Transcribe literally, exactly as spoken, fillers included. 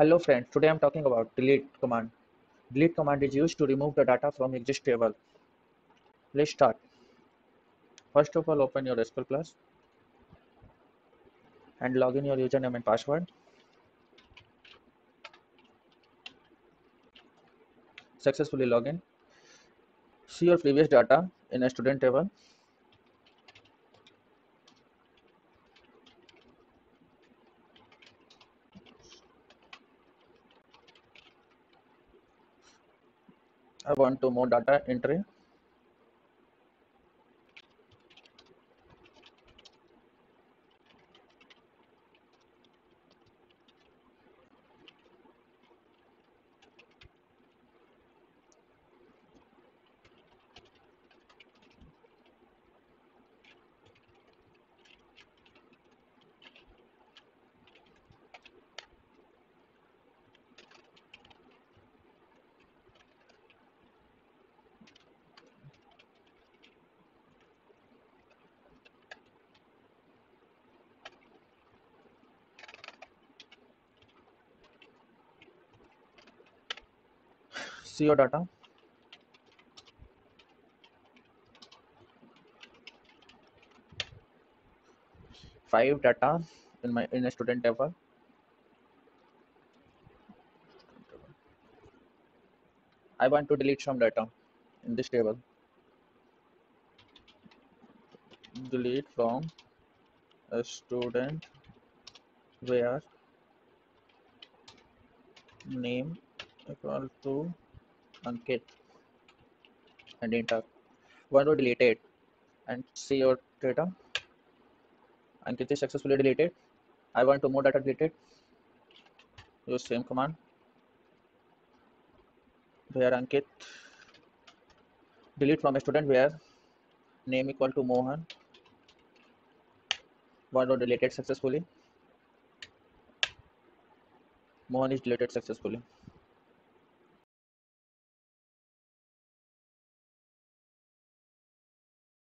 Hello friends, today I'm talking about delete command. Delete command is used to remove the data from existing table. Let's start. First of all, open your S Q L Plus and log in your username and password. Successfully log in. See your previous data in a student table. I want to more data entry. See your data. Five data in my in a student table. I want to delete some data in this table. Delete from a student where name equal to Ankit and enter. Want to delete it and see your data. Ankit is successfully deleted. I want to more data deleted. Use same command. Where Ankit, delete from a student where name equal to Mohan. Want to delete it successfully. Mohan is deleted successfully.